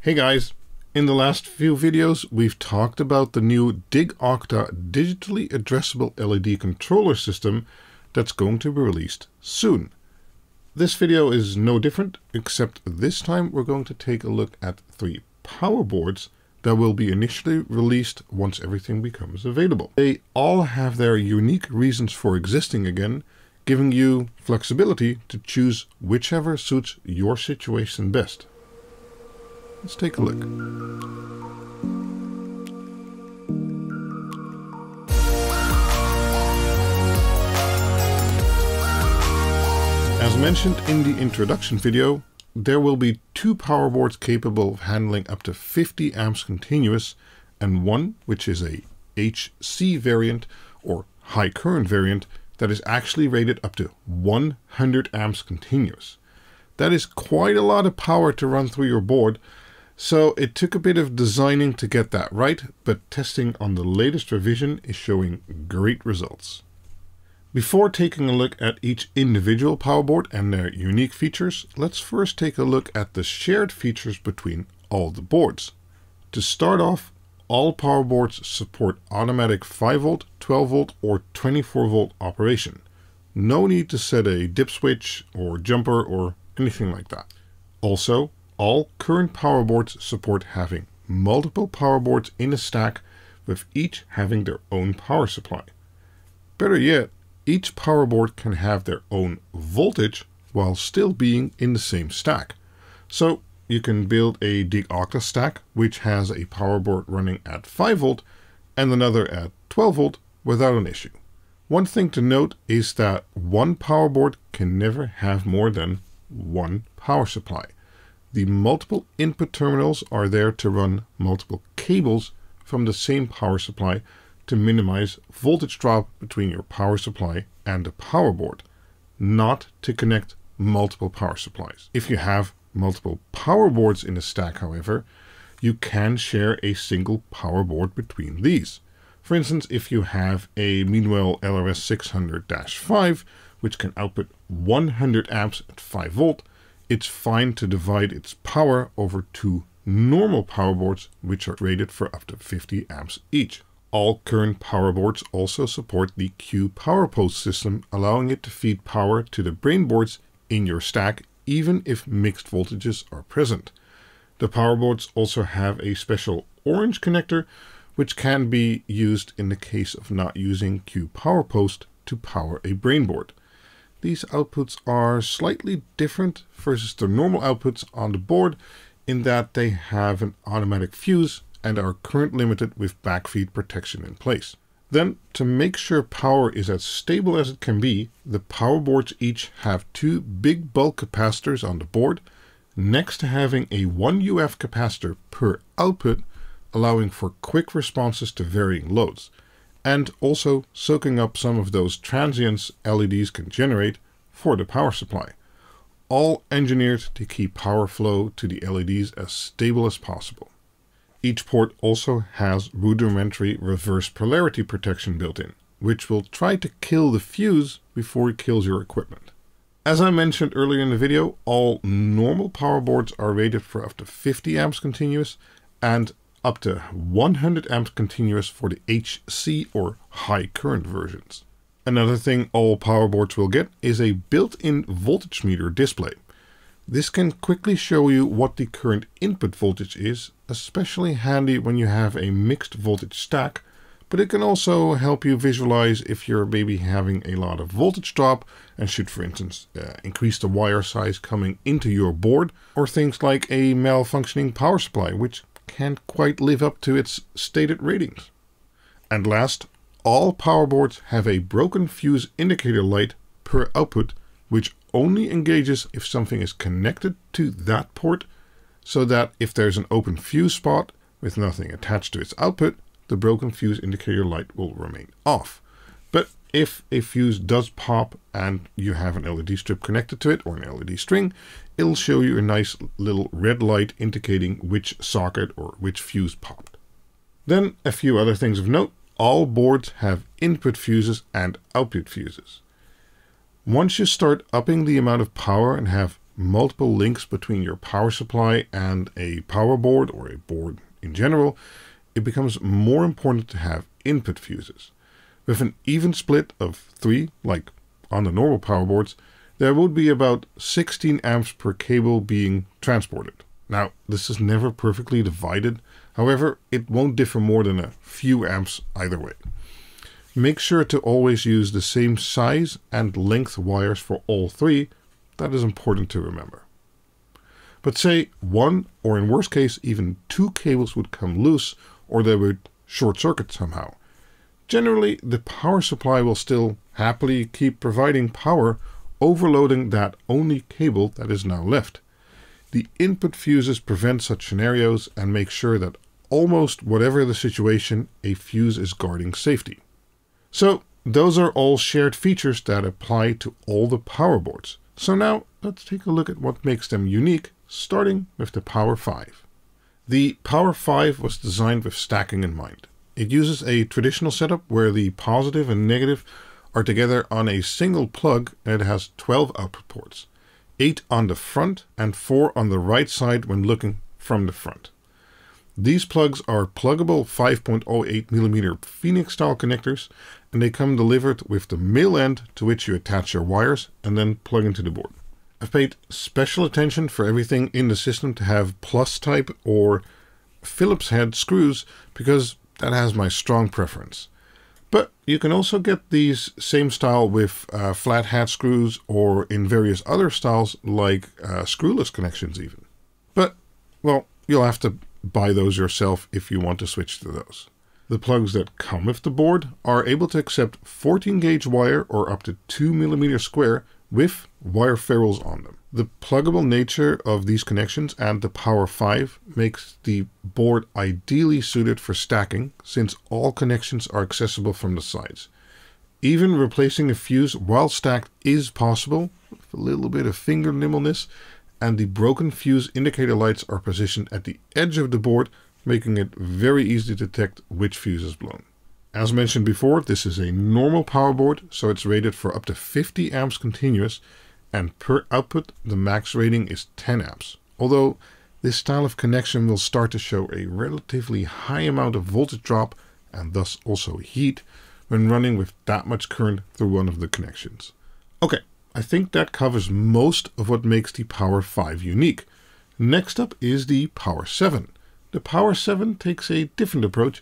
Hey guys, in the last few videos we've talked about the new Dig-Octa digitally addressable LED controller system that's going to be released soon. This video is no different, except this time we're going to take a look at three power boards that will be initially released once everything becomes available. They all have their unique reasons for existing again, giving you flexibility to choose whichever suits your situation best. Let's take a look. As mentioned in the introduction video, there will be two power boards capable of handling up to 50 amps continuous, and one which is a HC variant or high current variant that is actually rated up to 100 amps continuous. That is quite a lot of power to run through your board. So it took a bit of designing to get that right, but testing on the latest revision is showing great results. Before taking a look at each individual power board and their unique features, let's first take a look at the shared features between all the boards. To start off, all power boards support automatic 5V, 12V, or 24V operation. No need to set a dip switch or jumper or anything like that. Also, all current power boards support having multiple power boards in a stack, with each having their own power supply. Better yet, each power board can have their own voltage while still being in the same stack. So you can build a Dig-Octa stack which has a power board running at 5V and another at 12V without an issue. One thing to note is that one power board can never have more than one power supply. The multiple input terminals are there to run multiple cables from the same power supply to minimize voltage drop between your power supply and the power board, not to connect multiple power supplies. If you have multiple power boards in a stack, however, you can share a single power board between these. For instance, if you have a Meanwell LRS 600-5, which can output 100 amps at 5V, it's fine to divide its power over two normal power boards, which are rated for up to 50 amps each. All current power boards also support the QPowerPost system, allowing it to feed power to the brain boards in your stack, even if mixed voltages are present. The power boards also have a special orange connector, which can be used in the case of not using QPowerPost to power a brain board. These outputs are slightly different versus the normal outputs on the board in that they have an automatic fuse and are current limited with backfeed protection in place. Then, to make sure power is as stable as it can be, the power boards each have two big bulk capacitors on the board, next to having a 1 UF capacitor per output, allowing for quick responses to varying loads, and also soaking up some of those transients LEDs can generate for the power supply, all engineered to keep power flow to the LEDs as stable as possible. Each port also has rudimentary reverse polarity protection built in, which will try to kill the fuse before it kills your equipment. As I mentioned earlier in the video, all normal power boards are rated for up to 50 amps continuous and up to 100 amps continuous for the HC or high current versions. Another thing all power boards will get is a built-in voltage meter display. This can quickly show you what the current input voltage is, especially handy when you have a mixed voltage stack, but it can also help you visualize if you're maybe having a lot of voltage drop and should, for instance, increase the wire size coming into your board, or things like a malfunctioning power supply, which can't quite live up to its stated ratings. And last, all power boards have a broken fuse indicator light per output, which only engages if something is connected to that port, so that if there's an open fuse spot with nothing attached to its output, the broken fuse indicator light will remain off. But if a fuse does pop and you have an LED strip connected to it or an LED string, it'll show you a nice little red light indicating which socket or which fuse popped. Then a few other things of note. All boards have input fuses and output fuses. Once you start upping the amount of power and have multiple links between your power supply and a power board or a board in general, it becomes more important to have input fuses. With an even split of 3, like on the normal power boards, there would be about 16 amps per cable being transported. Now, this is never perfectly divided, however, it won't differ more than a few amps either way. Make sure to always use the same size and length wires for all 3, that is important to remember. But say one, or in worst case even 2 cables would come loose, or they would short circuit somehow. Generally, the power supply will still happily keep providing power, overloading that only cable that is now left. The input fuses prevent such scenarios and make sure that almost whatever the situation, a fuse is guarding safety. So those are all shared features that apply to all the power boards. So now let's take a look at what makes them unique, starting with the Power 5. The Power 5 was designed with stacking in mind. It uses a traditional setup where the positive and negative are together on a single plug, and it has 12 output ports, 8 on the front and 4 on the right side when looking from the front. These plugs are pluggable 5.08mm Phoenix style connectors, and they come delivered with the male end to which you attach your wires and then plug into the board. I've paid special attention for everything in the system to have plus type or Phillips head screws because that has my strong preference. But you can also get these same style with flat head screws or in various other styles like screwless connections even. But, well, you'll have to buy those yourself if you want to switch to those. The plugs that come with the board are able to accept 14 gauge wire or up to 2mm square with wire ferrules on them. The pluggable nature of these connections and the Power 5 makes the board ideally suited for stacking since all connections are accessible from the sides. Even replacing a fuse while stacked is possible with a little bit of finger nimbleness, and the broken fuse indicator lights are positioned at the edge of the board, making it very easy to detect which fuse is blown. As mentioned before, this is a normal power board, so it's rated for up to 50 amps continuous, and per output the max rating is 10 amps. Although this style of connection will start to show a relatively high amount of voltage drop, and thus also heat, when running with that much current through one of the connections. Okay. I think that covers most of what makes the Power 5 unique. Next up is the Power 7. The Power 7 takes a different approach,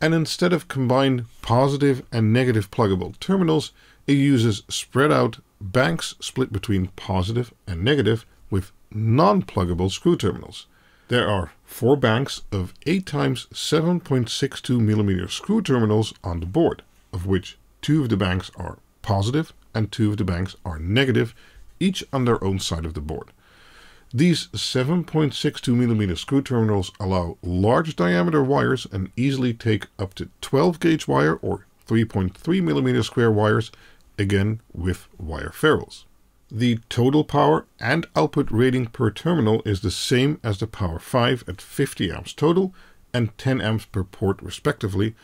and instead of combined positive and negative pluggable terminals, it uses spread out banks split between positive and negative with non-pluggable screw terminals. There are 4 banks of 8 × 7.62mm screw terminals on the board, of which 2 of the banks are positive and 2 of the banks are negative, each on their own side of the board. These 7.62mm screw terminals allow large diameter wires and easily take up to 12 gauge wire or 3.3mm square wires, again with wire ferrules. The total power and output rating per terminal is the same as the Power 5 at 50 amps total and 10 amps per port respectively,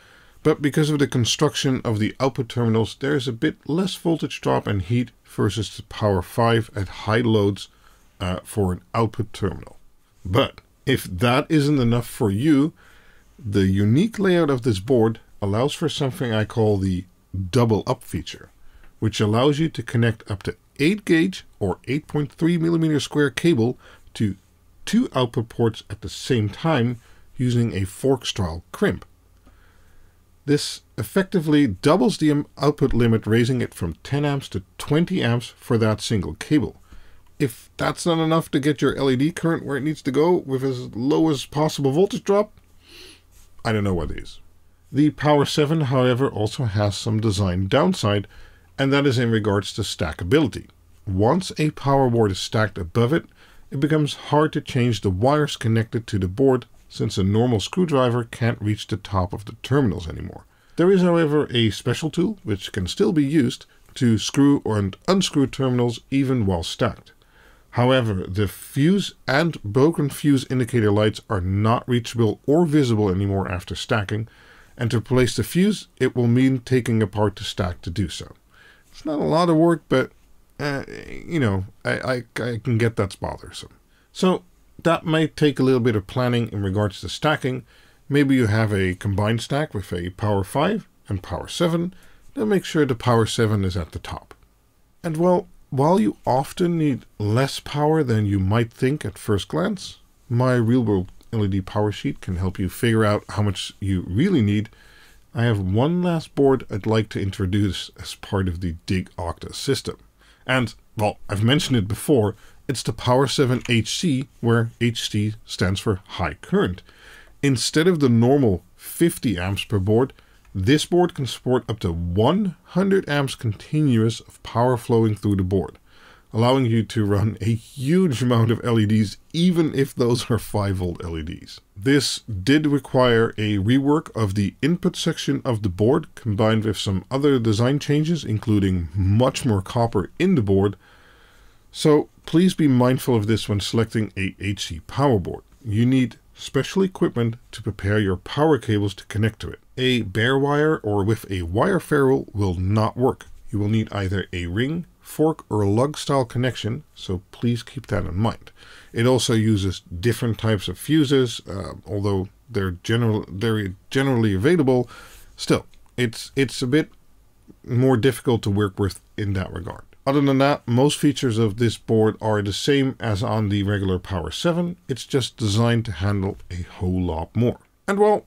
but because of the construction of the output terminals, there is a bit less voltage drop and heat versus the Power 5 at high loads for an output terminal. But if that isn't enough for you, the unique layout of this board allows for something I call the double up feature, which allows you to connect up to 8 gauge or 8.3mm square cable to 2 output ports at the same time using a fork style crimp. This effectively doubles the output limit, raising it from 10 amps to 20 amps for that single cable. If that's not enough to get your LED current where it needs to go with as low as possible voltage drop, I don't know what is. The Power 7, however, also has some design downside, and that is in regards to stackability. Once a power board is stacked above it, it becomes hard to change the wires connected to the board since a normal screwdriver can't reach the top of the terminals anymore. There is, however, a special tool which can still be used to screw and unscrew terminals even while stacked. However, the fuse and broken fuse indicator lights are not reachable or visible anymore after stacking, and to replace the fuse, it will mean taking apart the stack to do so. It's not a lot of work, but you know, I can get that's bothersome. So that might take a little bit of planning in regards to stacking. Maybe you have a combined stack with a Power 5 and Power 7. Then make sure the Power 7 is at the top. And well, while you often need less power than you might think at first glance, my real-world LED power sheet can help you figure out how much you really need. I have one last board I'd like to introduce as part of the Dig-Octa system. And, well, I've mentioned it before, it's the Power-7HC, where HC stands for high current. Instead of the normal 50 amps per board, this board can support up to 100 amps continuous of power flowing through the board, allowing you to run a huge amount of LEDs, even if those are 5-volt LEDs. This did require a rework of the input section of the board, combined with some other design changes, including much more copper in the board. So please be mindful of this when selecting a HC power board. You need special equipment to prepare your power cables to connect to it. A bare wire or with a wire ferrule will not work. You will need either a ring, fork or lug style connection, so please keep that in mind. It also uses different types of fuses, although they're generally available. Still, it's a bit more difficult to work with in that regard. Other than that, most features of this board are the same as on the regular Power 7. It's just designed to handle a whole lot more. And well,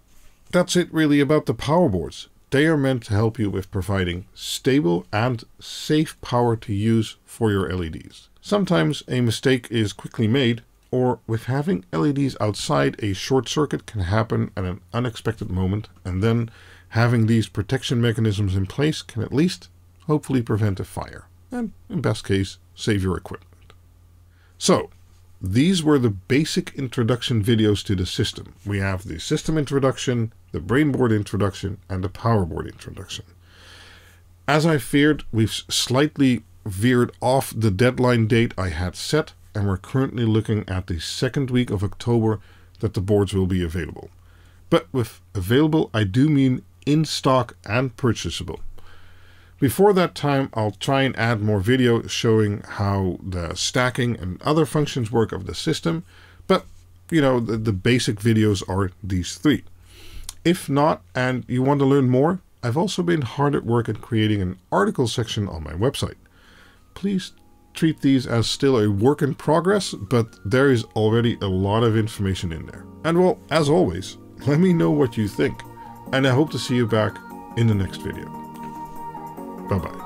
that's it really about the power boards. They are meant to help you with providing stable and safe power to use for your LEDs. Sometimes a mistake is quickly made, or with having LEDs outside, a short circuit can happen at an unexpected moment, and then having these protection mechanisms in place can at least hopefully prevent a fire, and in best case, save your equipment. So, these were the basic introduction videos to the system. We have the system introduction, the brainboard introduction, and the power board introduction. As I feared, we've slightly veered off the deadline date I had set, and we're currently looking at the second week of October that the boards will be available. But with available, I do mean in stock and purchasable. Before that time, I'll try and add more video showing how the stacking and other functions work of the system, but you know, the basic videos are these three. If not, and you want to learn more, I've also been hard at work at creating an article section on my website. Please treat these as still a work in progress, but there is already a lot of information in there. And well, as always, let me know what you think, and I hope to see you back in the next video. Bye-bye.